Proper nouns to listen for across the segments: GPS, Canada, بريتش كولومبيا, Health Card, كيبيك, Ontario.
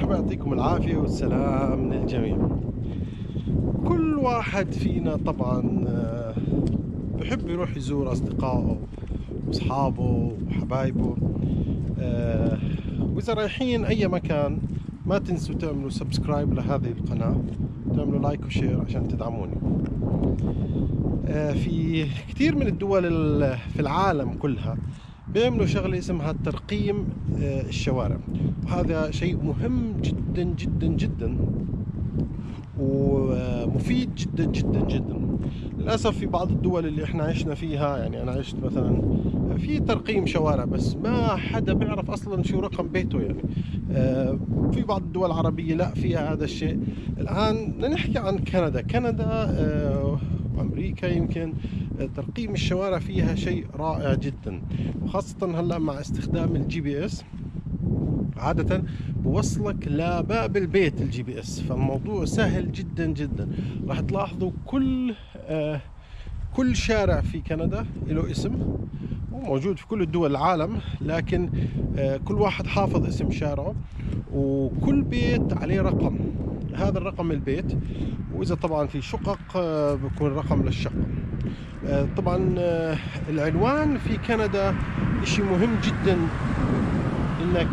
مرحبا، يعطيكم العافية والسلام للجميع. كل واحد فينا طبعا بحب يروح يزور أصدقائه وأصحابه وحبايبه، وإذا رايحين أي مكان ما تنسوا تعملوا سبسكرايب لهذه القناة، تعملوا لايك وشير عشان تدعموني. في كثير من الدول في العالم كلها بيعملوا شغلة اسمها ترقيم الشوارع، وهذا شيء مهم جدا جدا جدا ومفيد جدا جدا جدا. للأسف في بعض الدول اللي احنا عشنا فيها، يعني أنا عشت مثلا في ترقيم شوارع بس ما حدا بيعرف أصلا شو رقم بيته، يعني في بعض الدول العربية لا فيها هذا الشيء. الآن نحكي عن كندا وأمريكا، يمكن ترقيم الشوارع فيها شيء رائع جدا، وخاصة هلا مع استخدام الجي بي اس. عادة بوصلك لباب البيت الجي بي اس، فالموضوع سهل جدا جدا. راح تلاحظوا كل شارع في كندا له اسم، وموجود في كل الدول العالم، لكن كل واحد حافظ اسم شارعه، وكل بيت عليه رقم. هذا الرقم البيت، وإذا طبعا في شقق بكون رقم للشقة. طبعا العنوان في كندا شيء مهم جدا انك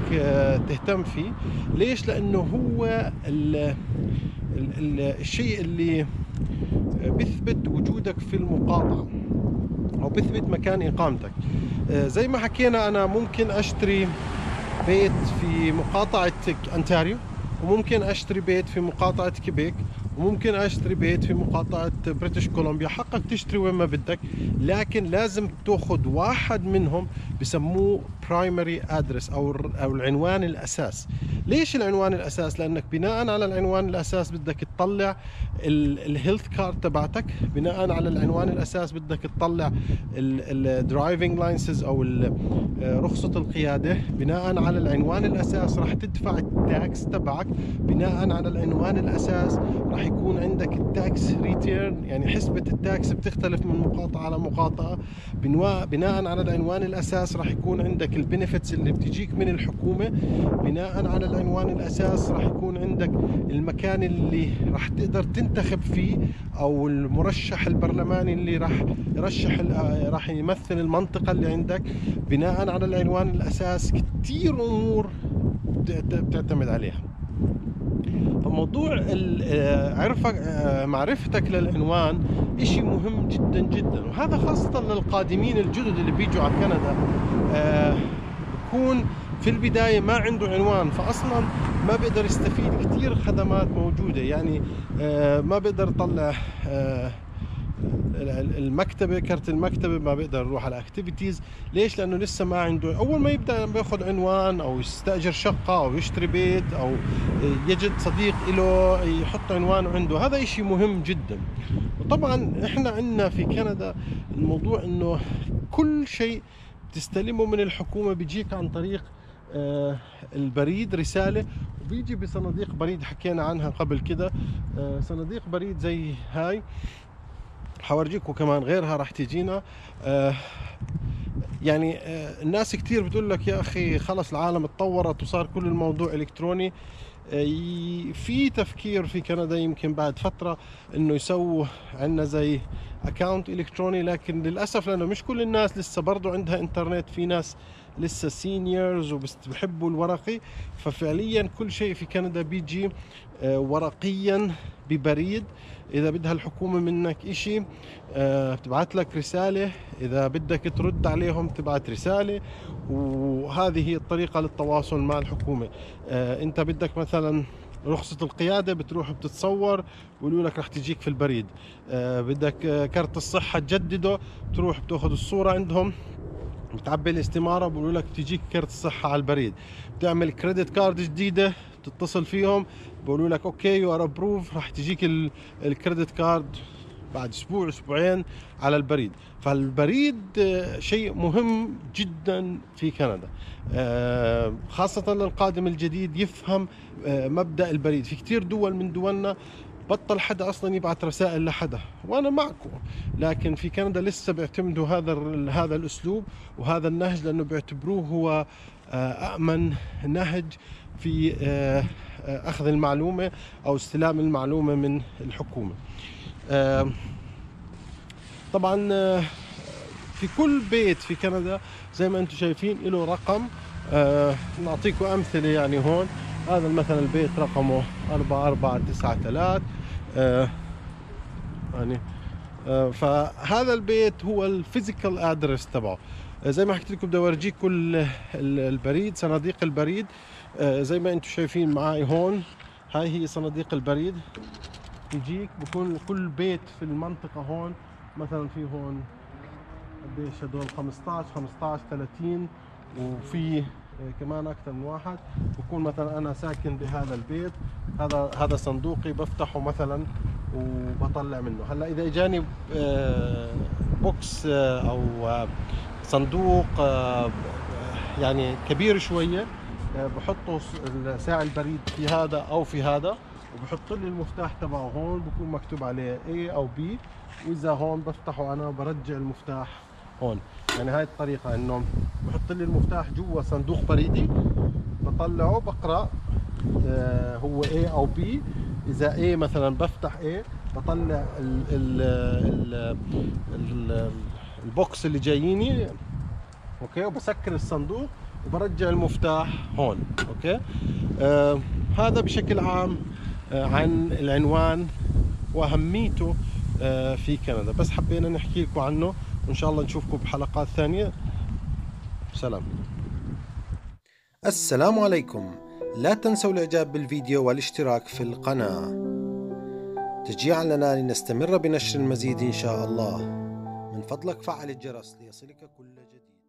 تهتم فيه. ليش؟ لانه هو الشيء اللي بيثبت وجودك في المقاطعة او بيثبت مكان اقامتك. زي ما حكينا، انا ممكن اشتري بيت في مقاطعة أنتاريو، وممكن اشتري بيت في مقاطعة كيبيك، وممكن اشتري بيت في مقاطعة بريتش كولومبيا. حقك تشتري وين ما بدك، لكن لازم تاخذ واحد منهم بسموه برايمري ادرس او العنوان الاساس. ليش العنوان الاساس؟ لانك بناء على العنوان الاساس بدك تطلع الهيلث كارد تبعتك، بناء على العنوان الاساس بدك تطلع الدرايفنج لايسنس او رخصة القيادة، بناء على العنوان الاساس راح تدفع التاكس تبعك، بناء على العنوان الاساس راح يكون عندك التاكس ريتيرن، يعني حسبة التاكس بتختلف من مقاطعة على مقاطعة، بناء على العنوان الاساس راح يكون عندك البنفتس اللي بتجيك من الحكومة، بناء على العنوان الاساس راح يكون عندك المكان اللي راح تقدر تنتخب فيه، او المرشح البرلماني اللي راح يمثل المنطقة اللي عندك، بناء على العنوان الاساس كتير امور بتعتمد عليها. فموضوع معرفتك للعنوان اشي مهم جدا جدا، وهذا خاصة للقادمين الجدد اللي بيجوا على كندا. بكون في البداية ما عنده عنوان، فأصلا ما بيقدر يستفيد كتير خدمات موجودة، يعني ما بيقدر يطلع المكتبة، كرت المكتبة، ما بيقدر يروح على اكتيفيتيز. ليش؟ لانه لسه ما عنده. اول ما يبدا بياخذ عنوان او يستاجر شقة او يشتري بيت او يجد صديق له يحط عنوانه عنده، هذا اشي مهم جدا. وطبعا احنا عندنا في كندا الموضوع انه كل شيء بتستلمه من الحكومة بيجيك عن طريق البريد، رسالة، وبيجي بصناديق بريد حكينا عنها قبل كده. صناديق بريد زي هاي حورجيكم كمان غيرها راح تجينا. يعني الناس كتير بتقول لك يا اخي خلص العالم اتطورت وصار كل الموضوع الكتروني. في تفكير في كندا يمكن بعد فترة انه يسووا عندنا زي اكاونت الكتروني، لكن للاسف لانه مش كل الناس لسه برضو عندها انترنت، في ناس لسه سينيورز وبحبوا الورقي. ففعليا كل شيء في كندا بيجي ورقيا ببريد. اذا بدها الحكومة منك اشي بتبعت لك رسالة، اذا بدك ترد عليهم تبعت رسالة، وهذه هي الطريقة للتواصل مع الحكومة. انت بدك مثلا رخصة القيادة، بتروح بتتصور بيقولوا لك رح تجيك في البريد. بدك كرت الصحة تجدده، بتروح بتاخذ الصورة عندهم، بتعبي الاستمارة، بيقولوا لك تجيك كرت الصحة على البريد. بتعمل كريدت كارد جديدة، تتصل فيهم بيقولوا لك اوكي يو ار ابروف، راح تجيك الكريدت كارد بعد اسبوع اسبوعين على البريد. فالبريد شيء مهم جدا في كندا، خاصة للقادم الجديد يفهم مبدأ البريد. في كتير دول من دولنا بطل حدا اصلا يبعث رسائل لحدا، وانا معكم، لكن في كندا لسه بيعتمدوا هذا الاسلوب وهذا النهج، لانه بيعتبروه هو أأمن نهج في أخذ المعلومة أو استلام المعلومة من الحكومة. طبعا في كل بيت في كندا زي ما انتم شايفين له رقم. نعطيكم أمثلة يعني هون هذا مثلا البيت رقمه 4493. يعني فهذا البيت هو الفيزيكال ادرس تبعه. زي ما حكيت لكم بدي اورجيك كل البريد، صناديق البريد زي ما انتم شايفين معي هون. هاي هي صناديق البريد، بيجيك بكون كل بيت في المنطقة هون. مثلا في هون قديش هدول 15 15 30، وفي كمان اكثر من واحد. بكون مثلا انا ساكن بهذا البيت، هذا صندوقي بفتحه مثلا وبطلع منه. هلا اذا اجاني بوكس او صندوق يعني كبير شويه بحطه ساعي البريد في هذا او في هذا، وبحط لي المفتاح تبعه هون بكون مكتوب عليه A او B، واذا هون بفتحه انا برجع المفتاح هون. يعني هاي الطريقه انه بحط لي المفتاح جوا صندوق بريدي، بطلعه بقرا هو A او B. اذا A مثلا بفتح A، بطلع ال البوكس اللي جاييني، اوكي، وبسكر الصندوق وبرجع المفتاح هون، اوكي. هذا بشكل عام عن العنوان واهميته في كندا، بس حبينا نحكي لكم عنه، وان شاء الله نشوفكم بحلقات ثانيه. سلام. السلام عليكم. لا تنسوا الاعجاب بالفيديو والاشتراك في القناه تشجيعا لنا لنستمر بنشر المزيد ان شاء الله. من فضلك فعل الجرس ليصلك كل جديد.